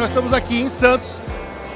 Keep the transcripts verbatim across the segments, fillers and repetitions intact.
nós estamos aqui em Santos,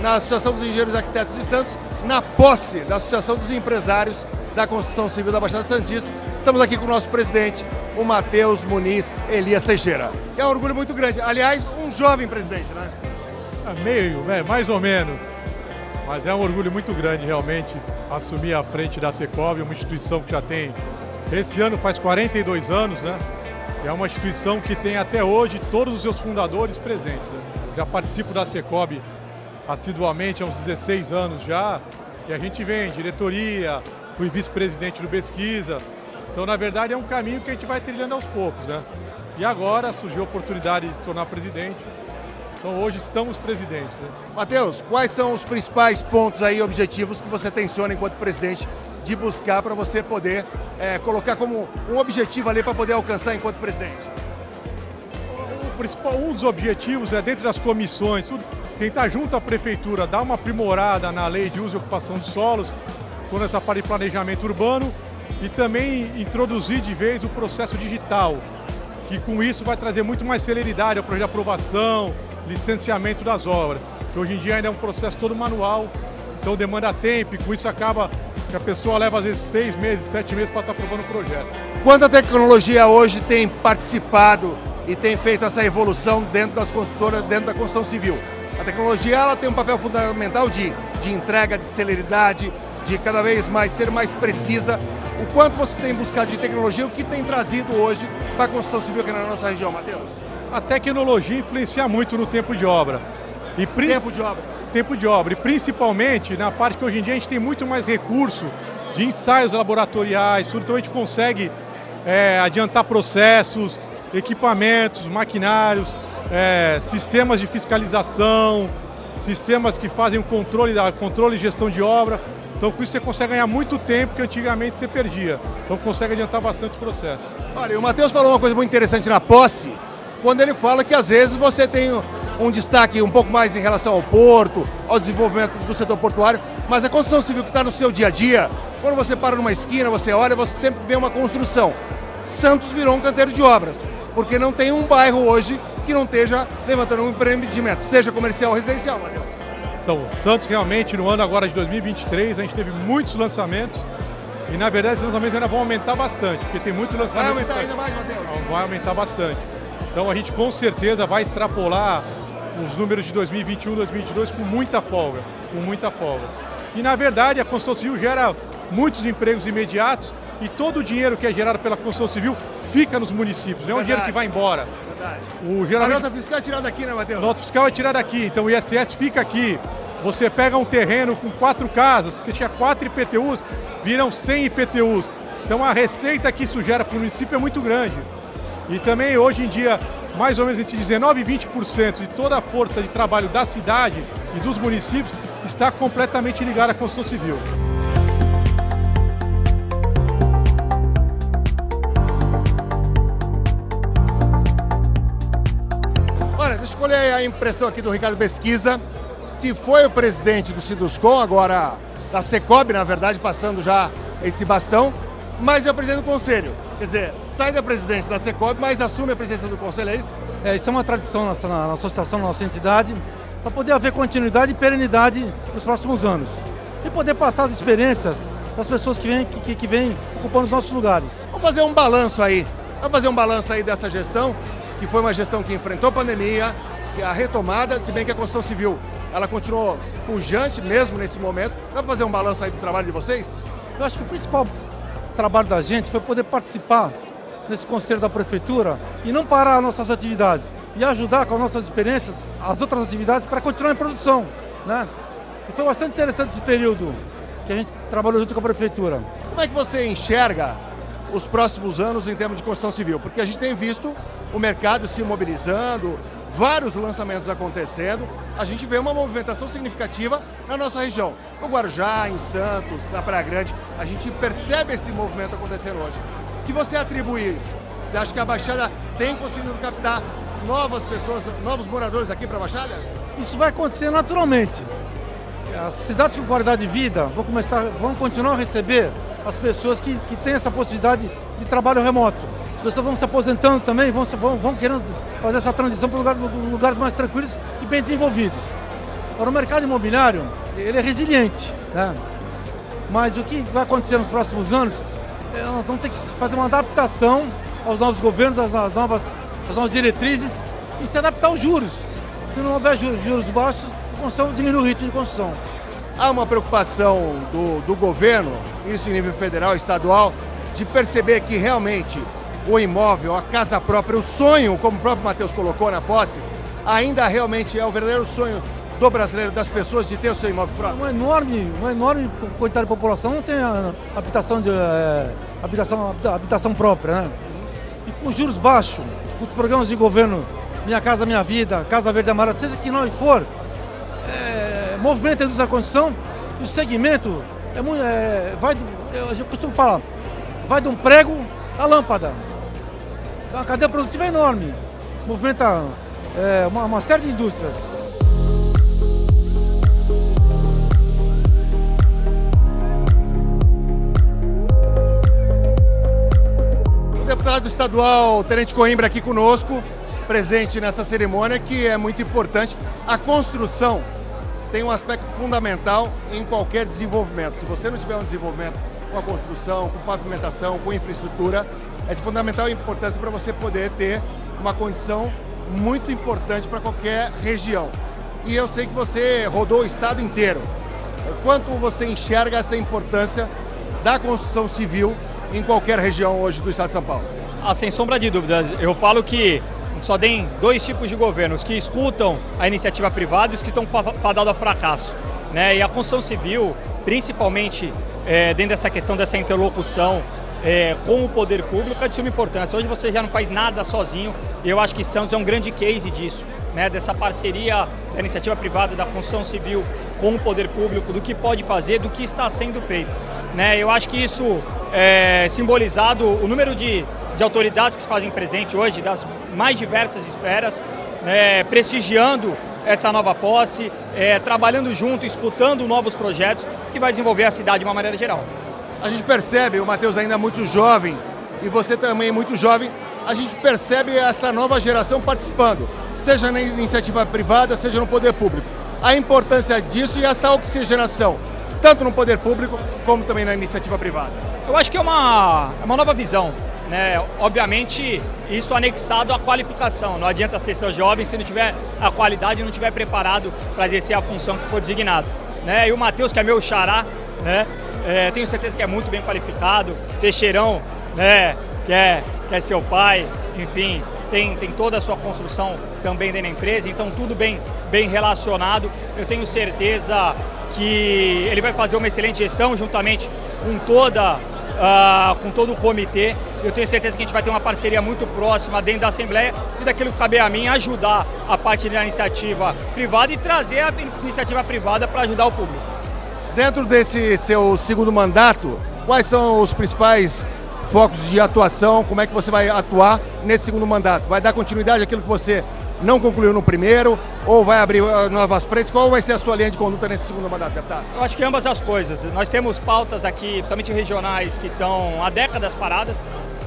na Associação dos Engenheiros e Arquitetos de Santos, na posse da Associação dos Empresários da Construção Civil da Baixada Santista. Estamos aqui com o nosso presidente, o Matheus Muniz Elias Teixeira. É um orgulho muito grande. Aliás, um jovem presidente, né? É meio, é, mais ou menos. Mas é um orgulho muito grande, realmente, assumir a frente da Assecob, uma instituição que já tem, esse ano faz quarenta e dois anos, né? É uma instituição que tem até hoje todos os seus fundadores presentes. Né? Já participo da Assecob assiduamente há uns dezesseis anos já, e a gente vem diretoria, fui vice-presidente do Pesquisa. Então, na verdade, é um caminho que a gente vai trilhando aos poucos, né? E agora surgiu a oportunidade de tornar presidente. Então, hoje estamos presidentes, né? Matheus, quais são os principais pontos aí, objetivos que você tenciona enquanto presidente de buscar para você poder é, colocar como um objetivo ali para poder alcançar enquanto presidente? O principal, um dos objetivos é, dentro das comissões, tudo, tentar junto à prefeitura dar uma aprimorada na lei de uso e ocupação de solos, quando essa parte de planejamento urbano, e também introduzir de vez o processo digital, que com isso vai trazer muito mais celeridade ao projeto de aprovação, licenciamento das obras, que hoje em dia ainda é um processo todo manual, então demanda tempo e com isso acaba que a pessoa leva às vezes seis meses, sete meses para estar aprovando o projeto. Quanto a tecnologia hoje tem participado e tem feito essa evolução dentro das construtoras, dentro da construção civil? A tecnologia ela tem um papel fundamental de, de entrega, de celeridade, de cada vez mais ser mais precisa. O quanto você tem buscado de tecnologia, o que tem trazido hoje para a construção civil aqui na nossa região, Matheus? A tecnologia influencia muito no tempo de obra. E princ... Tempo de obra? Tempo de obra, e principalmente na parte que hoje em dia a gente tem muito mais recurso de ensaios laboratoriais, tudo, então a gente consegue é, adiantar processos, equipamentos, maquinários, é, sistemas de fiscalização, sistemas que fazem o controle, da, controle e gestão de obra. Então, com isso você consegue ganhar muito tempo que antigamente você perdia. Então, consegue adiantar bastante o processo. Olha, o Matheus falou uma coisa muito interessante na posse, quando ele fala que às vezes você tem um destaque um pouco mais em relação ao porto, ao desenvolvimento do setor portuário, mas a construção civil que está no seu dia a dia, quando você para numa esquina, você olha, você sempre vê uma construção. Santos virou um canteiro de obras, porque não tem um bairro hoje que não esteja levantando um empreendimento, seja comercial ou residencial, Matheus. Então, Santos realmente no ano agora de dois mil e vinte e três, a gente teve muitos lançamentos e na verdade esses lançamentos ainda vão aumentar bastante, porque tem muito lançamento. Vai aumentar ainda mais, Matheus? Vai aumentar bastante. Então a gente com certeza vai extrapolar os números de dois mil e vinte e um, dois mil e vinte e dois com muita folga, com muita folga. E na verdade a construção civil gera muitos empregos imediatos e todo o dinheiro que é gerado pela construção civil fica nos municípios, não é um dinheiro que vai embora. O, geralmente, a nota fiscal é tirada aqui, né, Matheus? A nota fiscal é tirada aqui, então o I S S fica aqui. Você pega um terreno com quatro casas, que você tinha quatro I P T Us, viram cem I P T Us. Então a receita que isso gera para o município é muito grande. E também hoje em dia, mais ou menos entre dezenove por cento e vinte por cento de toda a força de trabalho da cidade e dos municípios está completamente ligada à construção civil. Deixa eu escolher a impressão aqui do Ricardo Pesquisa, que foi o presidente do SIDUSCOM, agora da Assecob, na verdade, passando já esse bastão, mas é o presidente do Conselho. Quer dizer, sai da presidência da Assecob, mas assume a presidência do Conselho, é isso? É, isso é uma tradição nossa, na, na associação, na nossa entidade, para poder haver continuidade e perenidade nos próximos anos. E poder passar as experiências para as pessoas que vêm que, que vêm ocupando os nossos lugares. Vamos fazer um balanço aí, vamos fazer um balanço aí dessa gestão, que foi uma gestão que enfrentou a pandemia, a retomada, se bem que a construção civil, ela continuou pujante mesmo nesse momento. Dá para fazer um balanço aí do trabalho de vocês? Eu acho que o principal trabalho da gente foi poder participar nesse conselho da prefeitura e não parar as nossas atividades e ajudar com as nossas experiências, as outras atividades para continuar em produção, né? E foi bastante interessante esse período que a gente trabalhou junto com a prefeitura. Como é que você enxerga os próximos anos em termos de construção civil? Porque a gente tem visto o mercado se mobilizando, vários lançamentos acontecendo, a gente vê uma movimentação significativa na nossa região. No Guarujá, em Santos, na Praia Grande, a gente percebe esse movimento acontecendo hoje. O que você atribui isso? Você acha que a Baixada tem conseguido captar novas pessoas, novos moradores aqui para a Baixada? Isso vai acontecer naturalmente. As cidades com qualidade de vida vão, começar, vão continuar a receber as pessoas que, que têm essa possibilidade de trabalho remoto. pessoas vão se aposentando também, vão, vão, vão querendo fazer essa transição para lugar, lugares mais tranquilos e bem desenvolvidos. Agora, o mercado imobiliário, ele é resiliente, né? Mas o que vai acontecer nos próximos anos, é, nós vamos ter que fazer uma adaptação aos novos governos, às, às, novas, às novas diretrizes e se adaptar aos juros. Se não houver juros, juros baixos, a construção diminui o ritmo de construção. Há uma preocupação do, do governo, isso em nível federal e estadual, de perceber que realmente o imóvel, a casa própria, o sonho, como o próprio Matheus colocou na posse, ainda realmente é o verdadeiro sonho do brasileiro, das pessoas, de ter o seu imóvel próprio. Uma enorme, uma enorme quantidade da população não tem a habitação, de, é, habitação, habitação própria, né? E com juros baixos, com os programas de governo Minha Casa Minha Vida, Casa Verde Amarela, seja que não for, é, movimento indústria da construção, o segmento é muito, é, vai, eu costumo falar, vai de um prego à lâmpada. É uma cadeia produtiva enorme, movimenta é, uma, uma série de indústrias. O deputado estadual Tenente Coimbra aqui conosco, presente nessa cerimônia, que é muito importante. A construção tem um aspecto fundamental em qualquer desenvolvimento. Se você não tiver um desenvolvimento com a construção, com pavimentação, com infraestrutura, é de fundamental importância para você poder ter uma condição muito importante para qualquer região. E eu sei que você rodou o estado inteiro. Quanto você enxerga essa importância da construção civil em qualquer região hoje do estado de São Paulo? Ah, sem sombra de dúvidas. Eu falo que só tem dois tipos de governos, que escutam a iniciativa privada e os que estão fadados a fracasso, né? E a construção civil, principalmente é, dentro dessa questão dessa interlocução é, com o poder público, é de suma importância. Hoje você já não faz nada sozinho e eu acho que Santos é um grande case disso, né? Dessa parceria da iniciativa privada, da construção civil com o poder público, do que pode fazer, do que está sendo feito, né? Eu acho que isso é simbolizado, o número de de autoridades que se fazem presente hoje, das mais diversas esferas, é, prestigiando essa nova posse, é, trabalhando junto, escutando novos projetos, que vai desenvolver a cidade de uma maneira geral. A gente percebe, o Matheus ainda é muito jovem, e você também é muito jovem, a gente percebe essa nova geração participando, seja na iniciativa privada, seja no poder público. A importância disso e essa oxigenação, tanto no poder público, como também na iniciativa privada. Eu acho que é uma, é uma nova visão. É, obviamente, isso anexado à qualificação. Não adianta ser seu jovem se não tiver a qualidade e não tiver preparado para exercer a função que for designado, né? E o Matheus, que é meu xará, né? É, tenho certeza que é muito bem qualificado. Teixeirão, né? que, é, que é seu pai, enfim, tem, tem toda a sua construção também dentro da empresa. Então, tudo bem, bem relacionado. Eu tenho certeza que ele vai fazer uma excelente gestão juntamente com toda Uh, com todo o comitê. Eu tenho certeza que a gente vai ter uma parceria muito próxima dentro da Assembleia e daquilo que cabe a mim, ajudar a parte da iniciativa privada e trazer a iniciativa privada para ajudar o público. Dentro desse seu segundo mandato, quais são os principais focos de atuação? Como é que você vai atuar nesse segundo mandato? Vai dar continuidade àquilo que você não concluiu no primeiro ou vai abrir novas frentes? Qual vai ser a sua linha de conduta nesse segundo mandato, deputado? Eu acho que ambas as coisas. Nós temos pautas aqui, principalmente regionais, que estão há décadas paradas.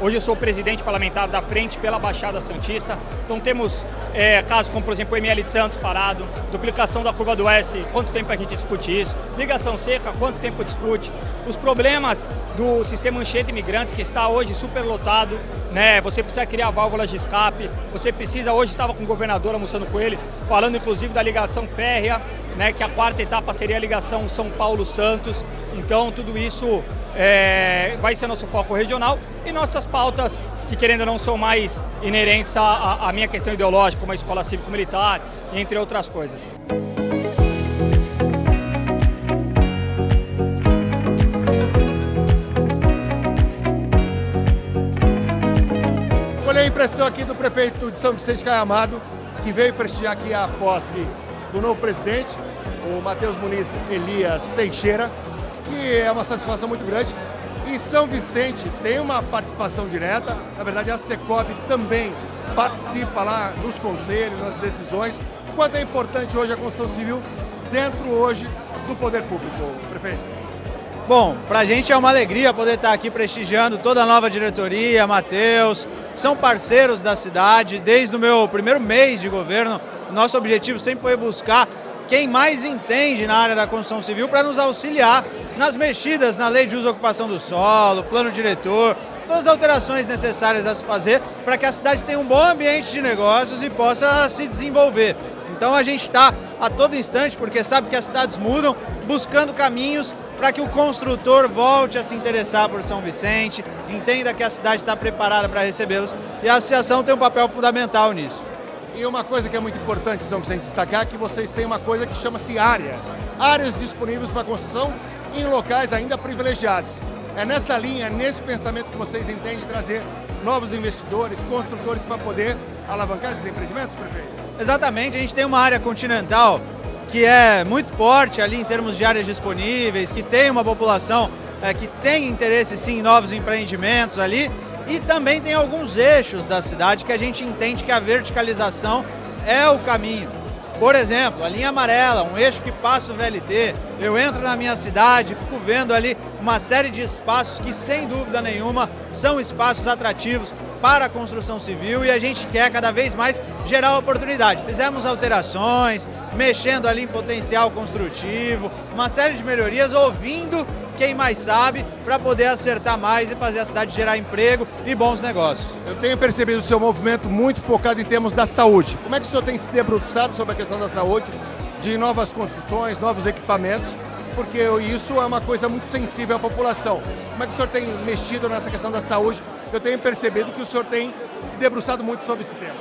Hoje eu sou presidente parlamentar da Frente pela Baixada Santista. Então temos é, casos como, por exemplo, o M L de Santos parado, duplicação da curva do S, quanto tempo a gente discute isso, ligação seca, quanto tempo discute, os problemas do sistema Enchente Imigrantes, que está hoje superlotado, né? Você precisa criar válvulas de escape, você precisa, hoje estava com o governador almoçando com ele, falando inclusive da ligação férrea, né? Que a quarta etapa seria a ligação São Paulo-Santos. Então tudo isso É, vai ser nosso foco regional e nossas pautas que, querendo ou não, são mais inerentes à, à minha questão ideológica, como a escola cívico-militar, entre outras coisas. Olha a impressão aqui do prefeito de São Vicente, Caio Amado, que veio prestigiar aqui a posse do novo presidente, o Matheus Muniz Elias Teixeira, que é uma satisfação muito grande. E São Vicente tem uma participação direta, na verdade a Assecob também participa lá nos conselhos, nas decisões. Quanto é importante hoje a construção civil dentro hoje do poder público, prefeito? Bom, para a gente é uma alegria poder estar aqui prestigiando toda a nova diretoria, Matheus, são parceiros da cidade. Desde o meu primeiro mês de governo, nosso objetivo sempre foi buscar quem mais entende na área da construção civil para nos auxiliar nas mexidas na lei de uso e ocupação do solo, plano diretor, todas as alterações necessárias a se fazer para que a cidade tenha um bom ambiente de negócios e possa se desenvolver. Então a gente está a todo instante, porque sabe que as cidades mudam, buscando caminhos para que o construtor volte a se interessar por São Vicente, entenda que a cidade está preparada para recebê-los e a associação tem um papel fundamental nisso. E uma coisa que é muito importante, São Vicente, destacar é que vocês têm uma coisa que chama-se áreas, áreas disponíveis para construção em locais ainda privilegiados. É nessa linha, é nesse pensamento que vocês entendem trazer novos investidores, construtores para poder alavancar esses empreendimentos, prefeito? Exatamente, a gente tem uma área continental que é muito forte ali em termos de áreas disponíveis, que tem uma população é, que tem interesse sim em novos empreendimentos ali, e também tem alguns eixos da cidade que a gente entende que a verticalização é o caminho. Por exemplo, a linha amarela, um eixo que passa o V L T, eu entro na minha cidade, fico vendo ali uma série de espaços que sem dúvida nenhuma são espaços atrativos para a construção civil e a gente quer cada vez mais gerar oportunidade. Fizemos alterações, mexendo ali em potencial construtivo, uma série de melhorias, ouvindo quem mais sabe para poder acertar mais e fazer a cidade gerar emprego e bons negócios. Eu tenho percebido o seu movimento muito focado em termos da saúde. Como é que o senhor tem se debruçado sobre a questão da saúde, de novas construções, novos equipamentos? Porque isso é uma coisa muito sensível à população. Como é que o senhor tem mexido nessa questão da saúde? Eu tenho percebido que o senhor tem se debruçado muito sobre esse tema.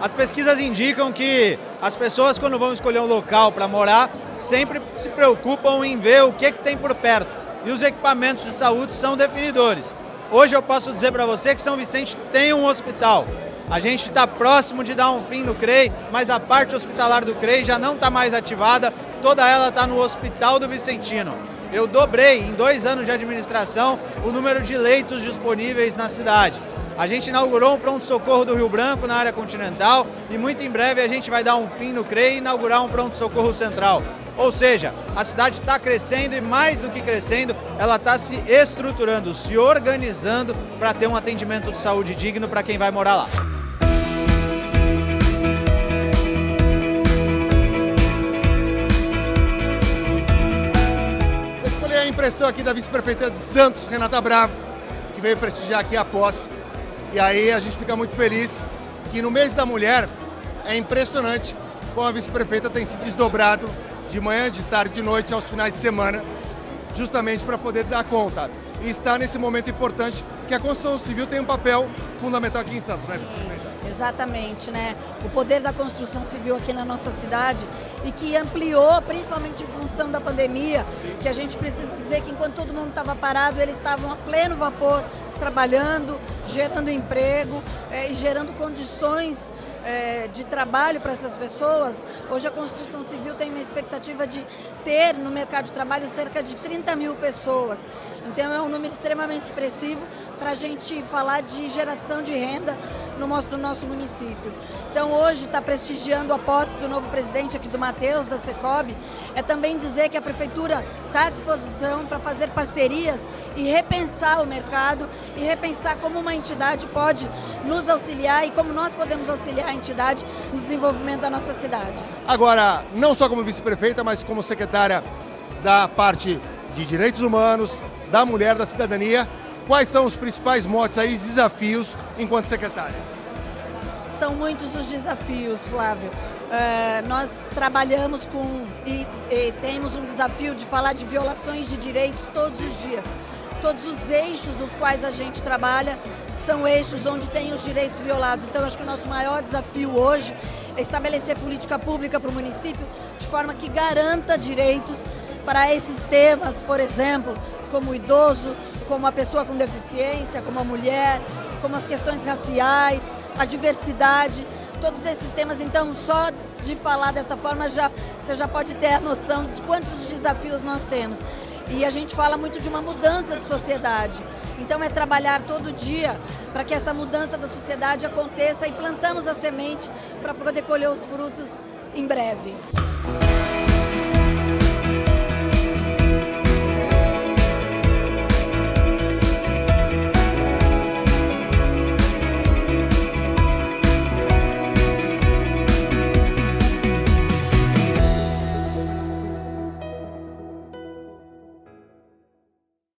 As pesquisas indicam que as pessoas, quando vão escolher um local para morar, sempre se preocupam em ver o que, que tem por perto. E os equipamentos de saúde são definidores. Hoje eu posso dizer para você que São Vicente tem um hospital. A gente está próximo de dar um fim no C R E I, mas a parte hospitalar do C R E I já não está mais ativada, toda ela está no Hospital do Vicentino. Eu dobrei em dois anos de administração o número de leitos disponíveis na cidade. A gente inaugurou um pronto-socorro do Rio Branco na área continental e muito em breve a gente vai dar um fim no C R E I e inaugurar um pronto-socorro central. Ou seja, a cidade está crescendo e mais do que crescendo, ela está se estruturando, se organizando para ter um atendimento de saúde digno para quem vai morar lá. Eu escolhi a impressão aqui da vice-prefeita de Santos, Renata Bravo, que veio prestigiar aqui a posse. E aí a gente fica muito feliz que no mês da mulher é impressionante como a vice-prefeita tem se desdobrado de manhã, de tarde, de noite, aos finais de semana, justamente para poder dar conta. E está nesse momento importante que a construção civil tem um papel fundamental aqui em Santos, né, vice-prefeita? Exatamente, né? O poder da construção civil aqui na nossa cidade e que ampliou, principalmente em função da pandemia, sim, que a gente precisa dizer que enquanto todo mundo estava parado, eles estavam a pleno vapor, trabalhando, gerando emprego é, e gerando condições é, de trabalho para essas pessoas. Hoje a construção civil tem uma expectativa de ter no mercado de trabalho cerca de trinta mil pessoas. Então é um número extremamente expressivo para a gente falar de geração de renda no nosso, no nosso município. Então hoje está prestigiando a posse do novo presidente aqui do Matheus, da Assecob. É também dizer que a prefeitura está à disposição para fazer parcerias e repensar o mercado e repensar como uma entidade pode nos auxiliar e como nós podemos auxiliar a entidade no desenvolvimento da nossa cidade. Agora, não só como vice-prefeita, mas como secretária da parte de Direitos Humanos, da Mulher, da Cidadania, quais são os principais motes aí, desafios enquanto secretária? São muitos os desafios, Flávio. Uh, nós trabalhamos com e, e temos um desafio de falar de violações de direitos todos os dias. Todos os eixos dos quais a gente trabalha são eixos onde tem os direitos violados. Então, acho que o nosso maior desafio hoje é estabelecer política pública para o município de forma que garanta direitos para esses temas, por exemplo, como o idoso, como a pessoa com deficiência, como a mulher, como as questões raciais, a diversidade, todos esses temas. Então, só de falar dessa forma, já, você já pode ter a noção de quantos desafios nós temos. E a gente fala muito de uma mudança de sociedade. Então, é trabalhar todo dia para que essa mudança da sociedade aconteça e plantamos a semente para poder colher os frutos em breve.